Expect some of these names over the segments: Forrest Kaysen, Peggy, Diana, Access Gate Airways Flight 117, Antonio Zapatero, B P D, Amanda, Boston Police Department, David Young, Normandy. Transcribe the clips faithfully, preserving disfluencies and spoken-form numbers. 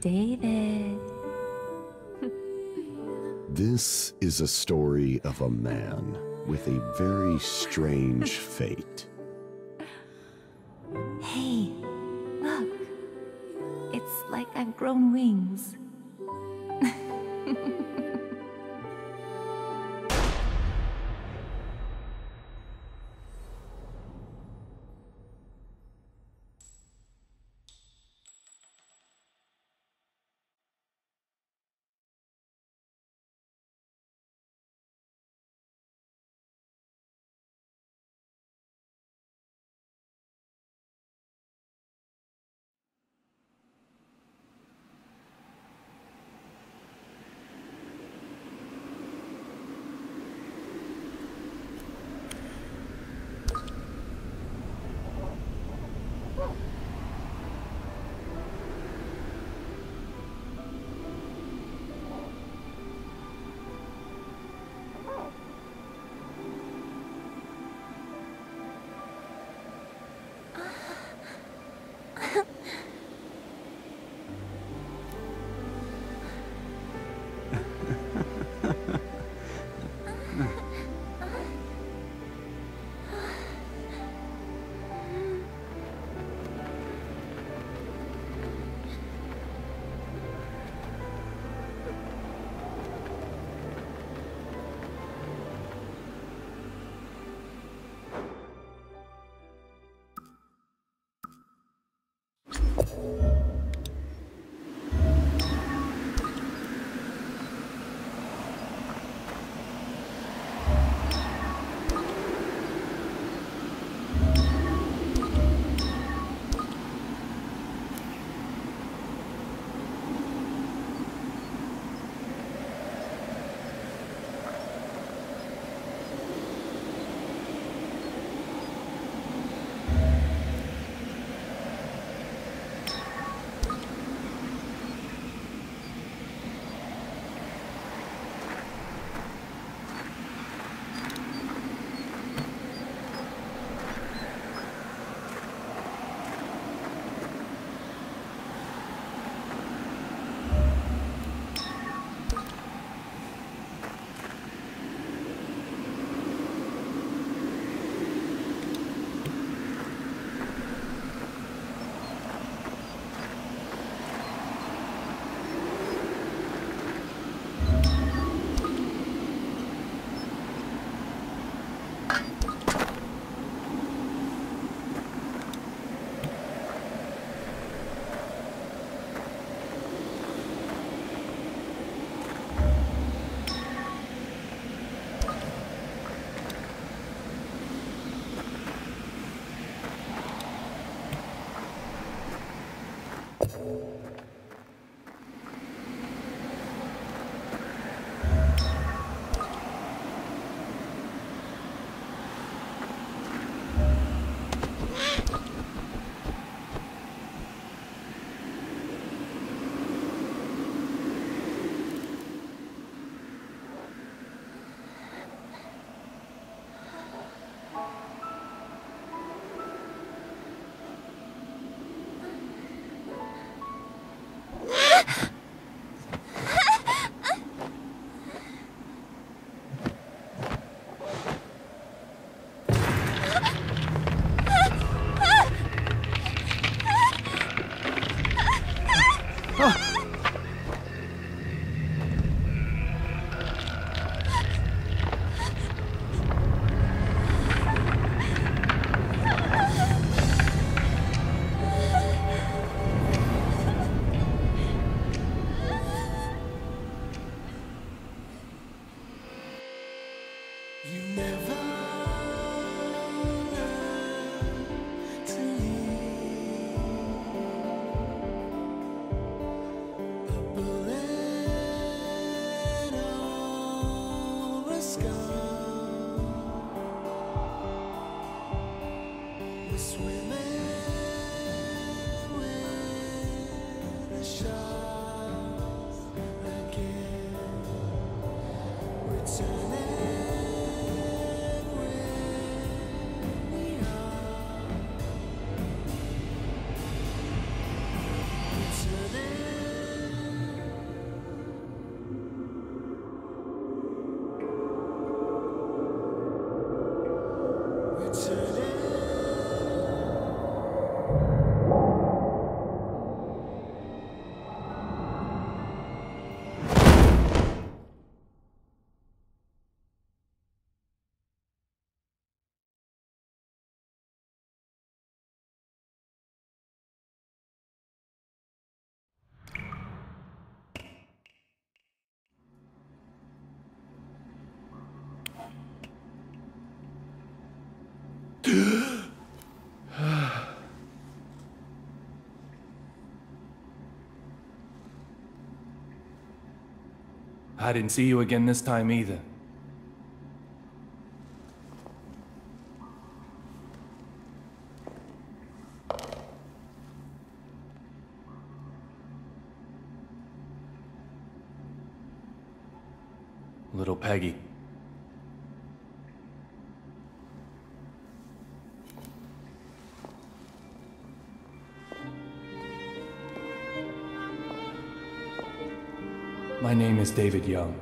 David. This is a story of a man with a very strange fate. Hey, look. It's like I've grown wings. I didn't see you again this time either. Little Peggy. My name is David Young,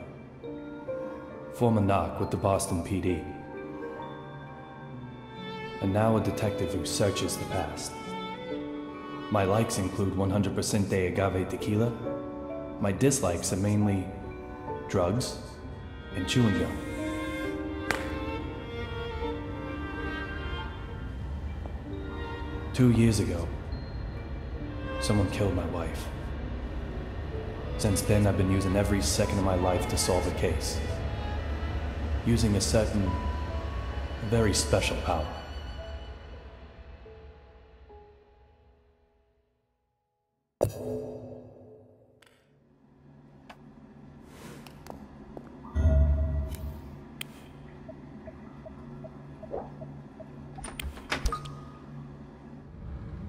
former knock with the Boston P D, and now a detective who searches the past. My likes include one hundred percent de agave tequila. My dislikes are mainly drugs and chewing gum. Two years ago, someone killed my wife. Since then, I've been using every second of my life to solve a case, using a certain, very special power.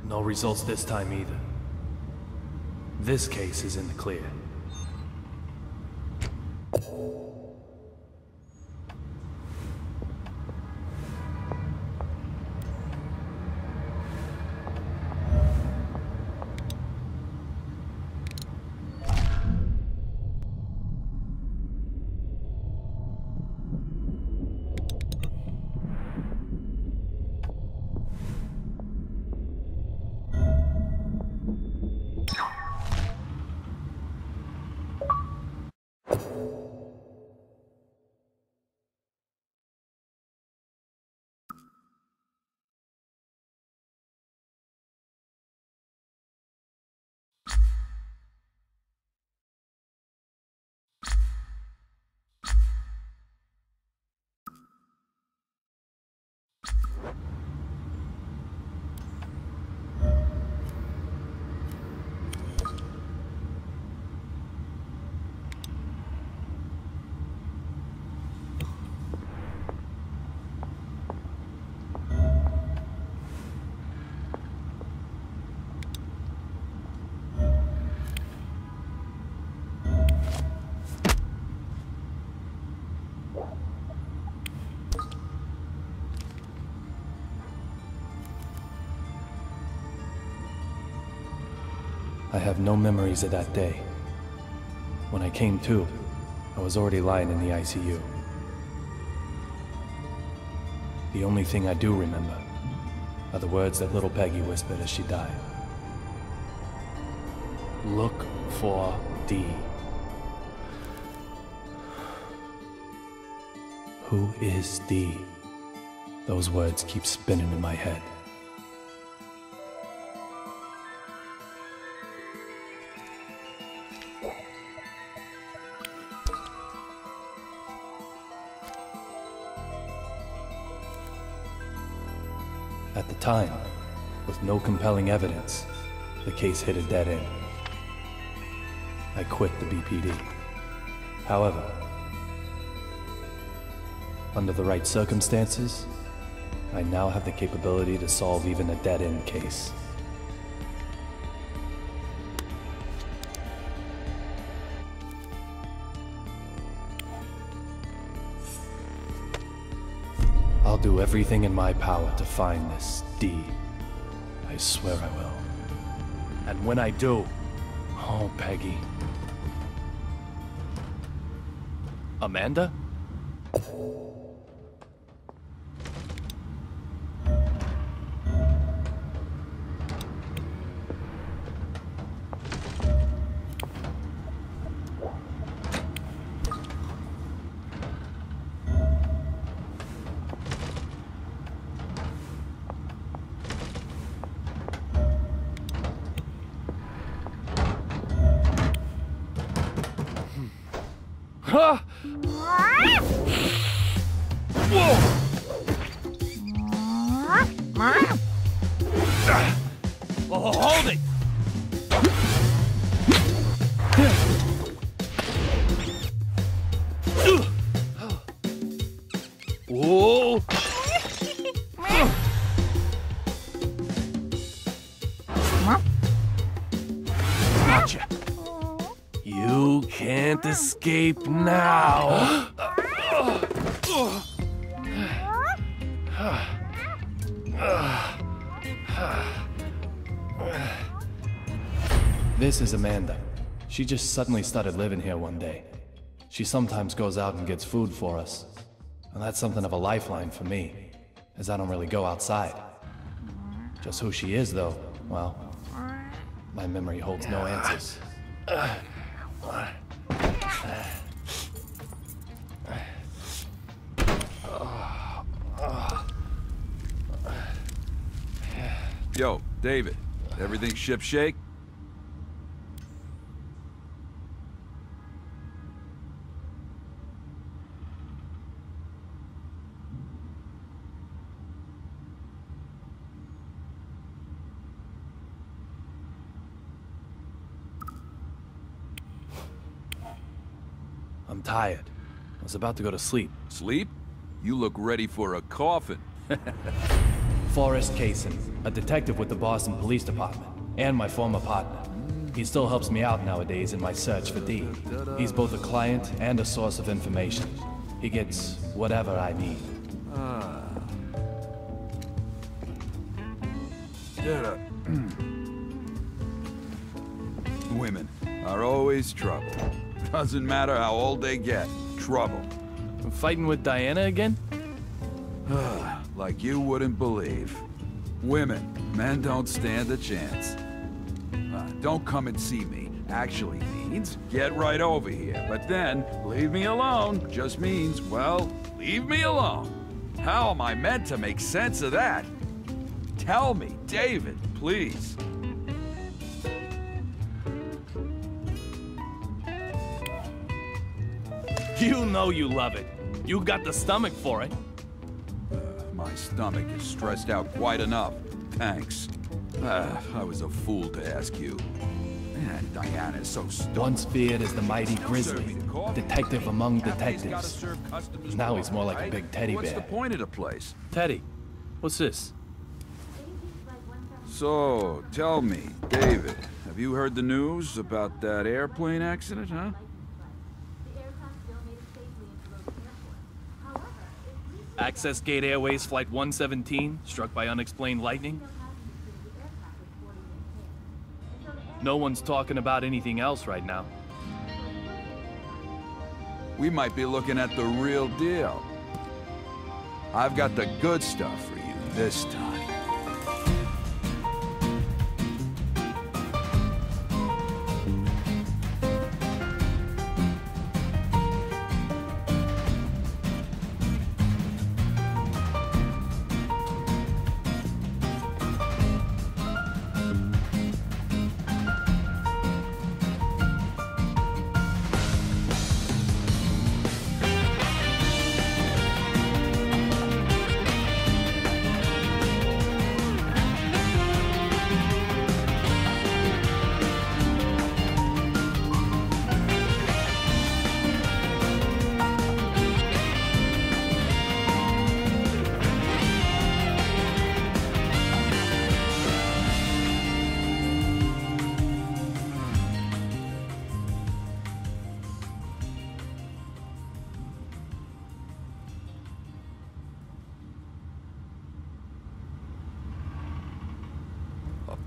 No results this time either. This case is in the clear. I have no memories of that day. When I came to, I was already lying in the I C U. The only thing I do remember are the words that little Peggy whispered as she died. Look for D. Who is D? Those words keep spinning in my head. At the time, with no compelling evidence, the case hit a dead end. I quit the B P D. However, under the right circumstances, I now have the capability to solve even a dead-end case. I'll do everything in my power to find this D. I swear I will. And when I do... Oh, Peggy. Amanda? Huh? Whoa! Oh, hold it! Whoa! Gotcha! You can't escape now! This is Amanda. She just suddenly started living here one day. She sometimes goes out and gets food for us. And that's something of a lifeline for me, as I don't really go outside. Just who she is, though, well, my memory holds no answers. Yo, David, everything shipshape? I'm tired. I was about to go to sleep. Sleep? You look ready for a coffin. Forrest Kaysen, a detective with the Boston Police Department, and my former partner. He still helps me out nowadays in my search for Dee. He's both a client and a source of information. He gets whatever I need. Ah. Yeah. Women are always trouble. Doesn't matter how old they get. Trouble. I'm fighting with Diana again? Like you wouldn't believe. Women, men don't stand a chance. Uh, don't come and see me actually means get right over here. But then, leave me alone just means, well, leave me alone. How am I meant to make sense of that? Tell me, David, please. You know you love it. You got the stomach for it. Uh, my stomach is stressed out quite enough. Thanks. Uh, I was a fool to ask you. Man, Diana's so stupid. Once feared as the mighty grizzly, detective among detectives. Now he's more like a big teddy bear. What's the point of the place? Teddy, what's this? So, tell me, David, have you heard the news about that airplane accident, huh? Access Gate Airways Flight one seventeen, struck by unexplained lightning. No one's talking about anything else right now. We might be looking at the real deal. I've got the good stuff for you this time.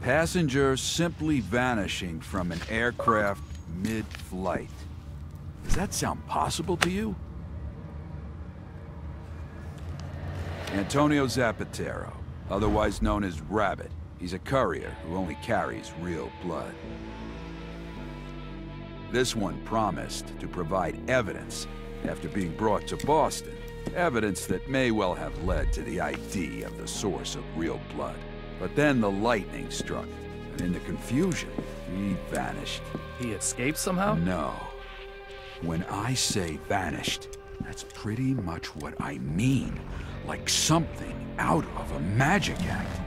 Passenger simply vanishing from an aircraft mid-flight. Does that sound possible to you? Antonio Zapatero, otherwise known as Rabbit. He's a courier who only carries real blood. This one promised to provide evidence after being brought to Boston. Evidence that may well have led to the I D of the source of real blood. But then the lightning struck, and in the confusion, he vanished. He escaped somehow? No. When I say vanished, that's pretty much what I mean. Like something out of a magic act.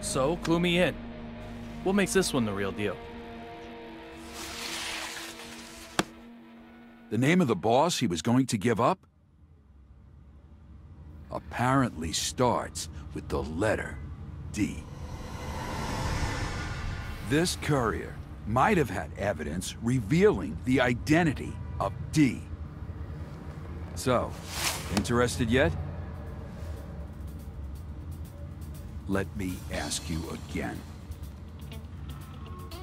So, clue me in. What makes this one the real deal? The name of the boss he was going to give up? Apparently starts with the letter D. This courier might have had evidence revealing the identity of D. So, interested yet? Let me ask you again.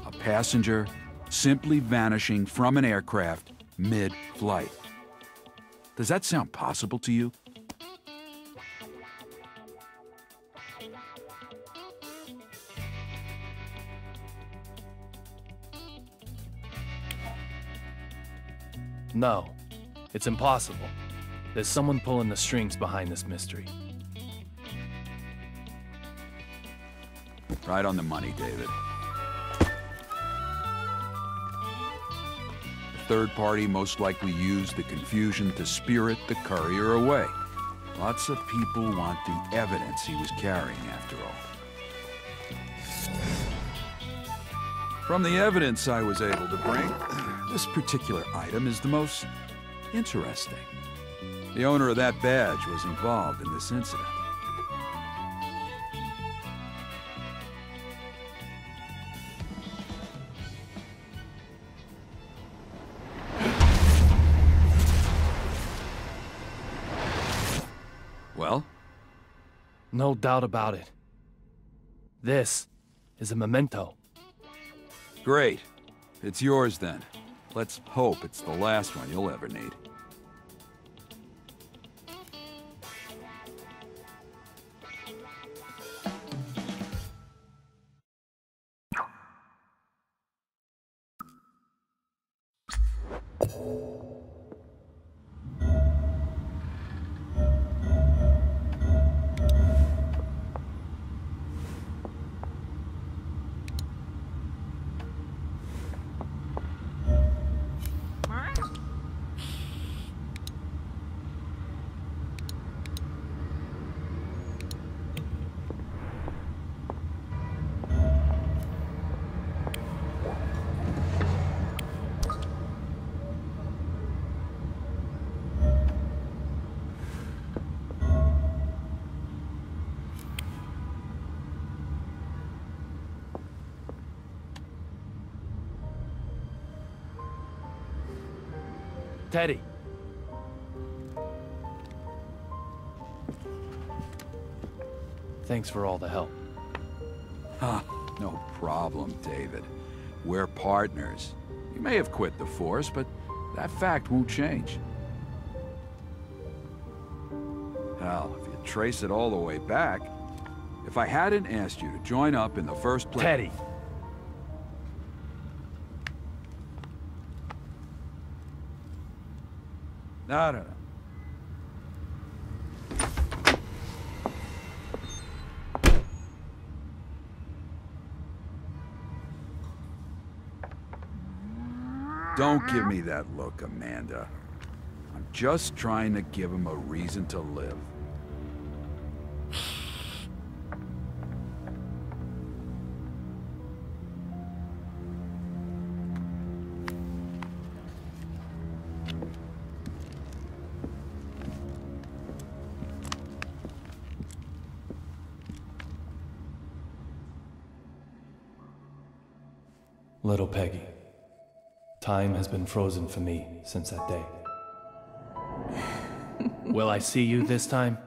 A passenger simply vanishing from an aircraft mid-flight. Does that sound possible to you? No, it's impossible. There's someone pulling the strings behind this mystery. Right on the money, David. The third party most likely used the confusion to spirit the courier away. Lots of people want the evidence he was carrying, after all. From the evidence I was able to bring, this particular item is the most interesting. The owner of that badge was involved in this incident. Well? No doubt about it. This is a memento. Great. It's yours then. Let's hope it's the last one you'll ever need. Teddy. Thanks for all the help. Ah, no problem, David. We're partners. You may have quit the force, but that fact won't change. Hell, if you trace it all the way back, if I hadn't asked you to join up in the first place... Teddy! No, no, no. Don't give me that look, Amanda. I'm just trying to give him a reason to live. Little Peggy, time has been frozen for me since that day. Will I see you this time?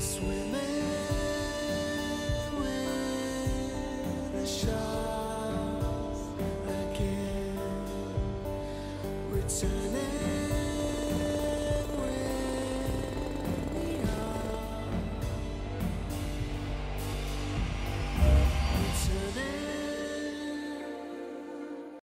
Swimming with the shark.